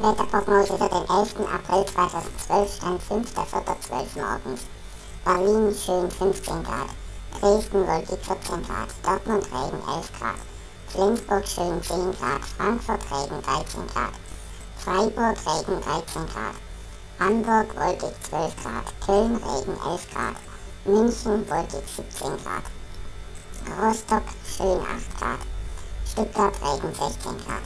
Wetterprognose für den 11. April 2012 stand 5.4.12 morgens. Berlin schön 15 Grad, Dresden wolkig 14 Grad, Dortmund Regen 11 Grad, Flensburg schön 10 Grad, Frankfurt Regen 13 Grad, Freiburg Regen 13 Grad, Hamburg wolkig 12 Grad, Köln Regen 11 Grad, München wolkig 17 Grad, Rostock schön 8 Grad, Stuttgart Regen 16 Grad.